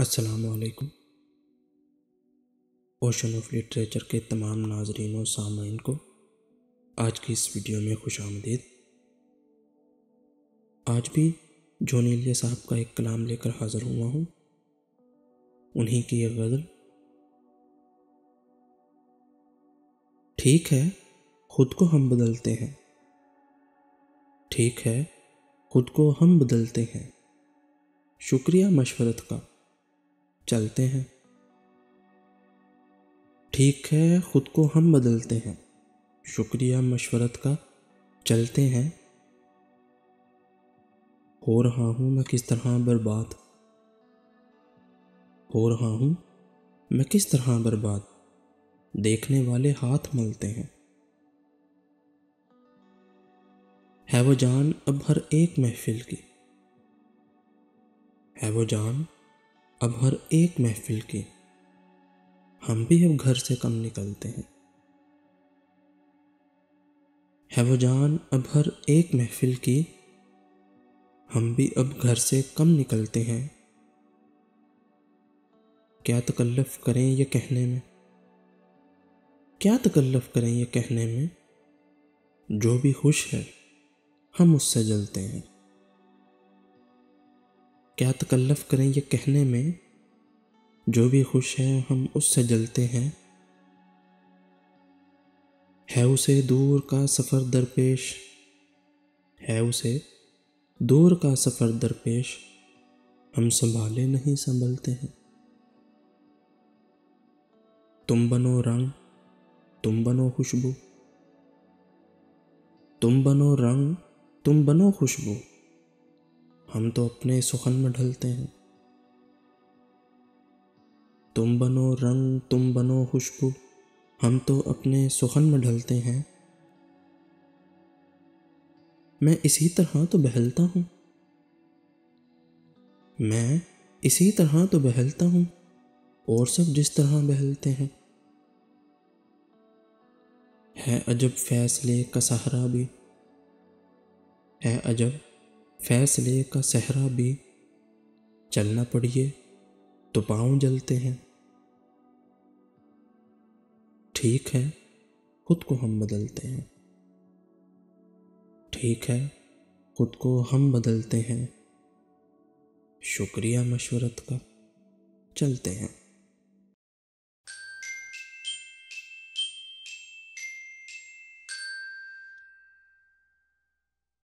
अस्सलामुअलैकुम। Ocean of literature के तमाम नाजरीन और सामाइन को आज की इस वीडियो में खुश आमदीद। आज भी जॉन एलिया साहब का एक कलाम लेकर हाज़िर हुआ हूँ। उन्हीं की यह गज़ल। ठीक है खुद को हम बदलते हैं, ठीक है खुद को हम बदलते हैं, शुक्रिया मशवरत का चलते हैं। ठीक है खुद को हम बदलते हैं, शुक्रिया मशवरत का चलते हैं। हो रहा हूँ मैं किस तरह बर्बाद, हो रहा हूँ मैं किस तरह बर्बाद, देखने वाले हाथ मलते हैं। है वो जान अब हर एक महफिल की, है वो जान अब हर एक महफिल की, हम भी अब घर से कम निकलते हैं। है वो जान अब हर एक महफिल की, हम भी अब घर से कम निकलते हैं। क्या तकल्लफ करें ये कहने में, क्या तकल्लफ करें ये कहने में, जो भी खुश है हम उससे जलते हैं। क्या तकल्लफ करें ये कहने में, जो भी खुश है हम उससे जलते हैं। है उसे दूर का सफ़र दरपेश, है उसे दूर का सफ़र दरपेश, हम संभाले नहीं संभलते हैं। तुम बनो रंग तुम बनो खुशबू, तुम बनो रंग तुम बनो खुशबू, हम तो अपने सुखन में ढलते हैं। तुम बनो रंग तुम बनो खुशबू, हम तो अपने सुखन में ढलते हैं। मैं इसी तरह तो बहलता हूँ, मैं इसी तरह तो बहलता हूँ, और सब जिस तरह बहलते हैं। है अजब फैसले का सहारा भी, है अजब फैसले का सहरा भी, चलना पड़िए तो पाँव जलते हैं। ठीक है खुद को हम बदलते हैं, ठीक है खुद को हम बदलते हैं, शुक्रिया मशवरत का चलते हैं।